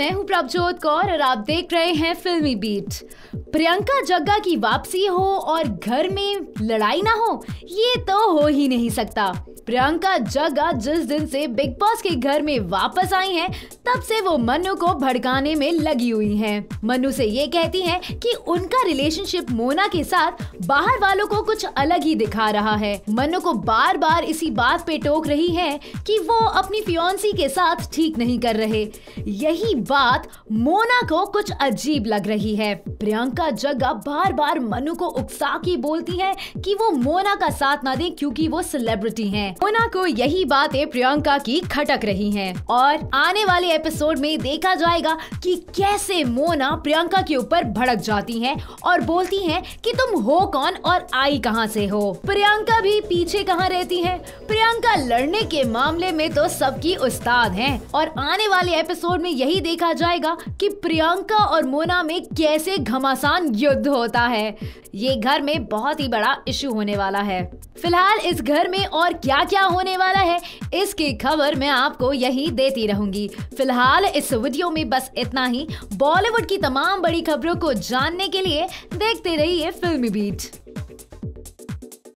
मैं हूं प्रभजोत कौर और आप देख रहे हैं फिल्मी बीट। प्रियंका जग्गा की वापसी हो और घर में लड़ाई ना हो, ये तो हो ही नहीं सकता। प्रियंका जग्गा जिस दिन से बिग बॉस के घर में वापस आई हैं, तब से वो मनु को भड़काने में लगी हुई हैं। मनु से ये कहती हैं कि उनका रिलेशनशिप मोना के साथ बाहर वालों को कुछ अलग ही दिखा रहा है। मनु को बार बार इसी बात पे टोक रही है कि वो अपनी फियांसी के साथ ठीक नहीं कर रहे। यही बात मोना को कुछ अजीब लग रही है। प्रियंका जग्गा बार बार मनु को उकसा के बोलती है कि वो मोना का साथ ना दे क्योंकि वो सेलिब्रिटी है। मोना को यही बातें प्रियंका की खटक रही हैं और आने वाले एपिसोड में देखा जाएगा कि कैसे मोना प्रियंका के ऊपर भड़क जाती हैं और बोलती हैं कि तुम हो कौन और आई कहां से हो। प्रियंका भी पीछे कहां रहती है। प्रियंका लड़ने के मामले में तो सबकी उस्ताद हैं और आने वाले एपिसोड में यही देखा जाएगा कि प्रियंका और मोना में कैसे घमासान युद्ध होता है। ये घर में बहुत ही बड़ा इश्यू होने वाला है। फिलहाल इस घर में और क्या क्या होने वाला है, इसकी खबर मैं आपको यही देती रहूंगी। फिलहाल इस वीडियो में बस इतना ही। बॉलीवुड की तमाम बड़ी खबरों को जानने के लिए देखते रहिए फिल्मी बीट।